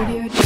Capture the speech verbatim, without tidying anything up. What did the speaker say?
video.